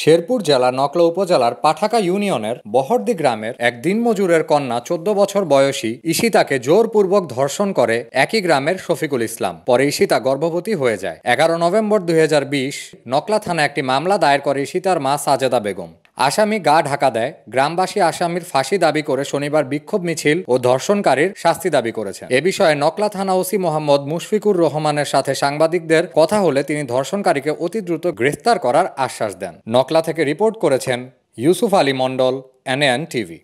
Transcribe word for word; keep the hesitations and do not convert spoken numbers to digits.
शेरपुर जिला नकला उपजेलार पाठाका यूनियनेर बहरदी ग्रामेर एक दिन मजूरेर कन्या चौदह बछर बयसी इशिता के जोरपूर्वक धर्षण करे एक ही ग्रामेर शफिकुल इस्लाम। परे इशिता गर्भवती हो जाए। एगारो नवेम्बर दुई हजार बीस नकला थाना एक मामला दायर करे इशितार मा साजेदा बेगम। आसामी गा ढाका देय। ग्रामबासी आसामीर फाँसी दाबी करे शनिवार विक्षोभ मिछिल और धर्षणकारीर शास्ति दाबी करेछेन। ए विषये नकला थाना ओसि मोहम्मद मुशफिकुर रहमानेर साथे सांबादिकदेर कथा होले तिनि धर्षणकारीके अति द्रुत ग्रेफ्तार करार आश्वास देन। नकला थेके रिपोर्ट करेछेन Yusuf Ali Mandal, N A N TV.